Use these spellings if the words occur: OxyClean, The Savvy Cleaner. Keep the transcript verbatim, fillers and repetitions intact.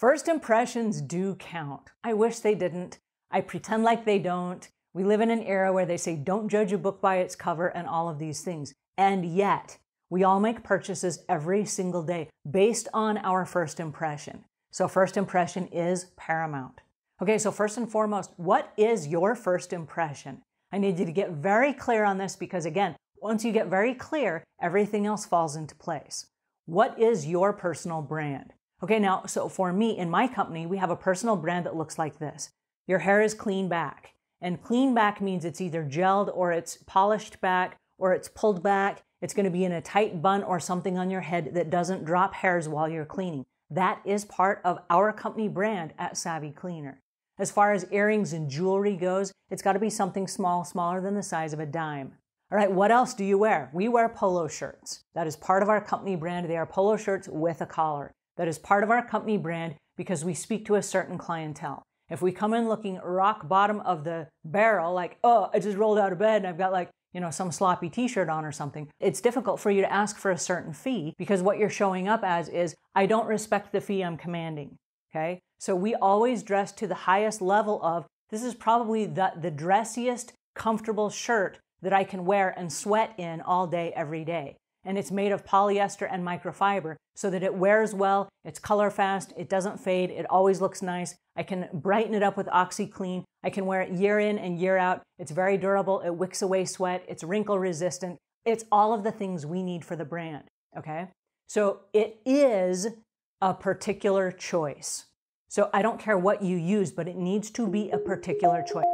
First impressions do count. I wish they didn't. I pretend like they don't. We live in an era where they say, don't judge a book by its cover and all of these things. And yet, we all make purchases every single day based on our first impression. So first impression is paramount. Okay, so first and foremost, what is your first impression? I need you to get very clear on this because again, once you get very clear, everything else falls into place. What is your personal brand? Okay, now, so for me, in my company, we have a personal brand that looks like this. Your hair is clean back. And clean back means it's either gelled or it's polished back or it's pulled back. It's going to be in a tight bun or something on your head that doesn't drop hairs while you're cleaning. That is part of our company brand at Savvy Cleaner. As far as earrings and jewelry goes, it's got to be something small, smaller than the size of a dime. All right, what else do you wear? We wear polo shirts. That is part of our company brand. They are polo shirts with a collar. That is part of our company brand because we speak to a certain clientele. If we come in looking rock bottom of the barrel, like, oh, I just rolled out of bed and I've got like, you know, some sloppy t-shirt on or something, it's difficult for you to ask for a certain fee because what you're showing up as is, I don't respect the fee I'm commanding, okay? So we always dress to the highest level of, this is probably the, the dressiest, comfortable shirt that I can wear and sweat in all day, every day. And it's made of polyester and microfiber so that it wears well, it's color fast, it doesn't fade, it always looks nice. I can brighten it up with OxyClean. I can wear it year in and year out. It's very durable, it wicks away sweat, it's wrinkle resistant. It's all of the things we need for the brand, okay? So it is a particular choice. So I don't care what you use, but it needs to be a particular choice.